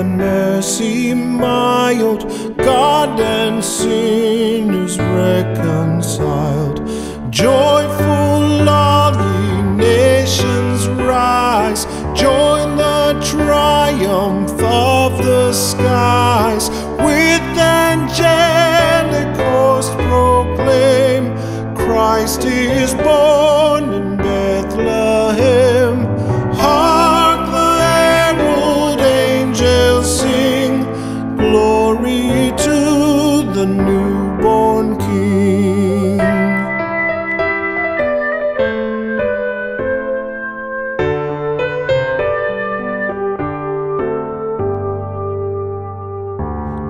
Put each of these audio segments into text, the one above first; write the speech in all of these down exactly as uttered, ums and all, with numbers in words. tender mercy mild, God and sinners reconciled, joyful lovely nations rise, join the triumph of the skies, with angelic host proclaim, Christ is born in Bethlehem. Hark, the herald angels sing, glory to the newborn King.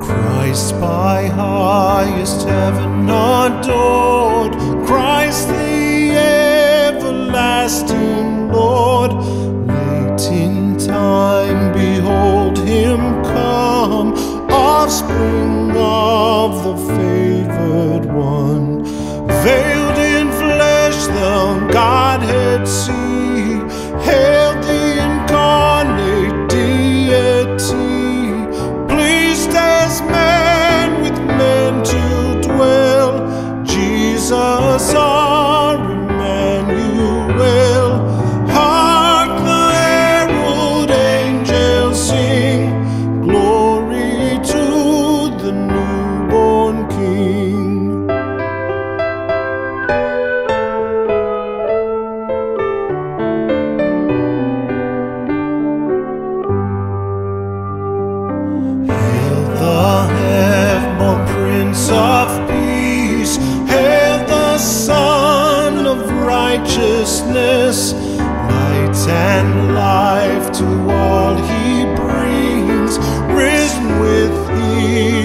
Christ by highest heaven adored, Christ the everlasting Lord. Late in time behold him come, offspring of the favored one. Veiled in flesh the Godhead see, hail the incarnate deity, pleased as man with men to dwell, Jesus our Emmanuel. Hark, the herald angels sing, glory to the newborn King. Hail the heavenborn Prince of Peace, hail the Son of Righteousness, light and life to all he brings, risen with thee.